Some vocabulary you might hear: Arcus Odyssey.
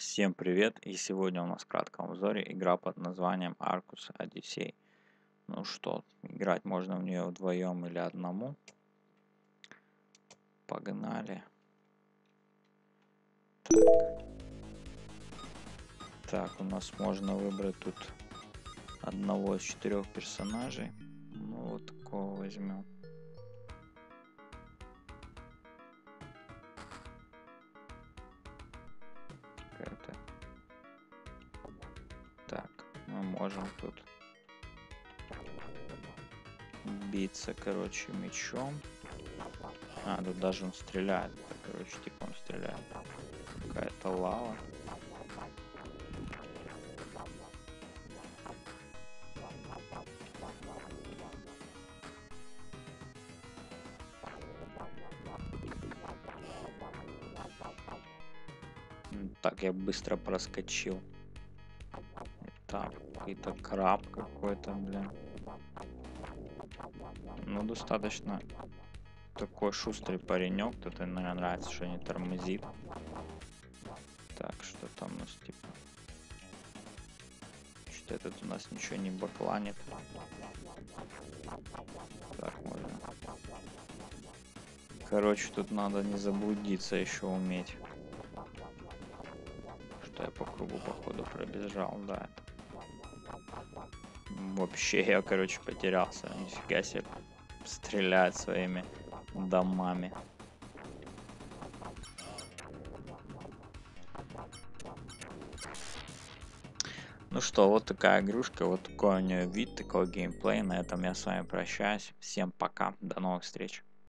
Всем привет! И сегодня у нас в кратком обзоре игра под названием Arcus Odyssey. Ну что, играть можно в нее вдвоем или одному. Погнали. Так, у нас можно выбрать тут одного из четырех персонажей. Ну вот такого возьмем. Можем тут биться, короче, мечом. А, тут даже он стреляет. Так, короче, типа он стреляет. Какая-то лава. Так, я быстро проскочил. Так, какой-то краб какой-то, блин. Ну, достаточно такой шустрый паренек. Тут, наверное, нравится, что не тормозит. Так, что там у нас, типа... Что-то этот у нас ничего не бакланит. Так, можно. Короче, тут надо не заблудиться еще уметь. Что я по кругу, походу, пробежал, да, это... Вообще я, короче, потерялся. Нифига себе стреляет своими домами. Ну что, вот такая игрушка, вот такой у нее вид, такой геймплей. На этом я с вами прощаюсь. Всем пока, до новых встреч.